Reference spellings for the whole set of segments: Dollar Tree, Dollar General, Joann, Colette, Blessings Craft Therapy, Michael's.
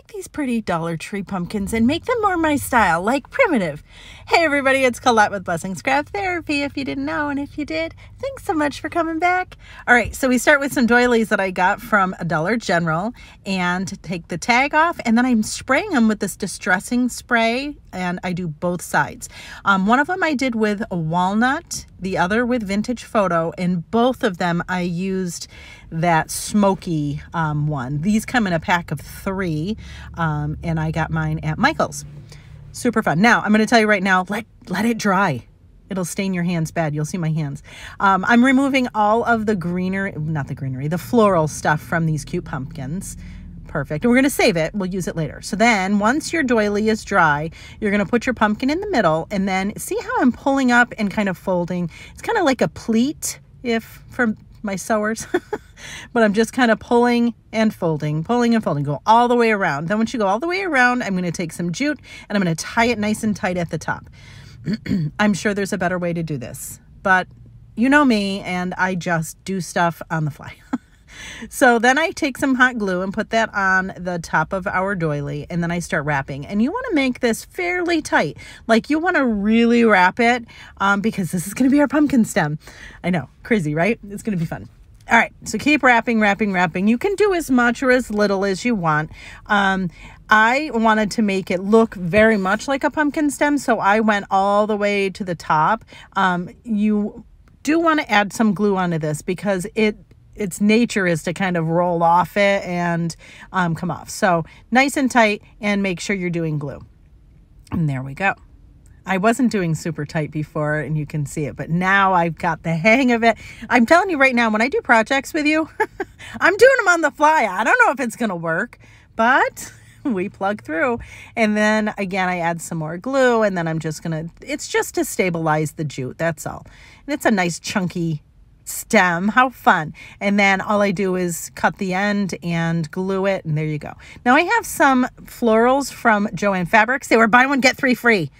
take these pretty Dollar Tree pumpkins and make them more my style, like primitive. Hey everybody, it's Colette with Blessings Craft Therapy, if you didn't know, and if you did, thanks so much for coming back. All right, so we start with some doilies that I got from a Dollar General and take the tag off, and then I'm spraying them with this distressing spray, and I do both sides. One of them I did with a walnut, the other with vintage photo, and both of them I used that smoky one. These come in a pack of 3, and I got mine at Michael's. Super fun. Now, I'm going to tell you right now, let it dry. It'll stain your hands bad. You'll see my hands. I'm removing all of the the floral stuff from these cute pumpkins. Perfect. And we're going to save it. We'll use it later. So then once your doily is dry, you're going to put your pumpkin in the middle, and then see how I'm pulling up and kind of folding. It's kind of like a pleat for my sewers, but I'm just kind of pulling and folding, go all the way around. Then once you go all the way around, I'm going to take some jute and I'm going to tie it nice and tight at the top. I'm sure there's a better way to do this, but you know me, and I just do stuff on the fly. So then I take some hot glue and put that on the top of our doily, and then I start wrapping. And you want to make this fairly tight. Like, you want to really wrap it because this is going to be our pumpkin stem. I know, crazy, right? It's going to be fun. All right, so keep wrapping, wrapping, wrapping. You can do as much or as little as you want. I wanted to make it look very much like a pumpkin stem, so I went all the way to the top. You do want to add some glue onto this because its nature is to kind of roll off it and come off. So nice and tight, and make sure you're doing glue. And there we go. I wasn't doing super tight before, and you can see it, but now I've got the hang of it. I'm telling you right now, when I do projects with you, I'm doing them on the fly. I don't know if it's going to work, but we plug through. And then again, I add some more glue, and then I'm just going to, it's just to stabilize the jute. That's all. And it's a nice chunky stem. How fun. And then all I do is cut the end and glue it, and there you go. Now I have some florals from Joann fabrics. They were buy one get 3 free,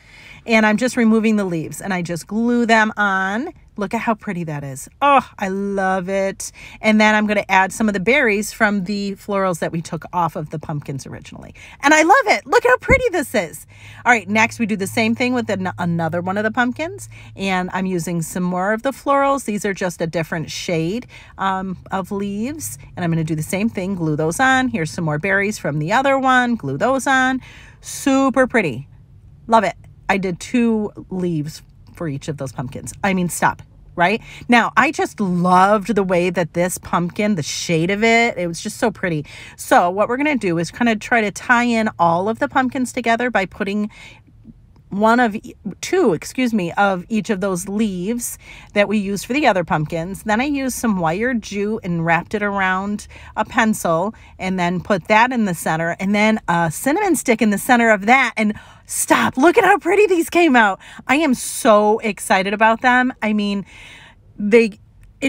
and I'm just removing the leaves and I just glue them on. Look at how pretty that is. Oh, I love it. And then I'm going to add some of the berries from the florals that we took off of the pumpkins originally. And I love it. Look how pretty this is. All right, next we do the same thing with another one of the pumpkins. And I'm using some more of the florals. These are just a different shade of leaves. And I'm going to do the same thing. Glue those on. Here's some more berries from the other one. Glue those on. Super pretty. Love it. I did 2 leaves for each of those pumpkins. I mean, stop, right? Now, I just loved the way that this pumpkin, the shade of it, it was just so pretty. So what we're going to do is kind of try to tie in all of the pumpkins together by putting two of each of those leaves that we used for the other pumpkins. Then I used some wire jute and wrapped it around a pencil, and then put that in the center, and then a cinnamon stick in the center of that. And stop, look at how pretty these came out. I am so excited about them. I mean, it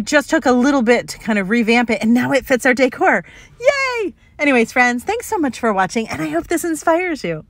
just took a little bit to kind of revamp it, and now it fits our decor. Yay! Anyways, friends, thanks so much for watching, and I hope this inspires you.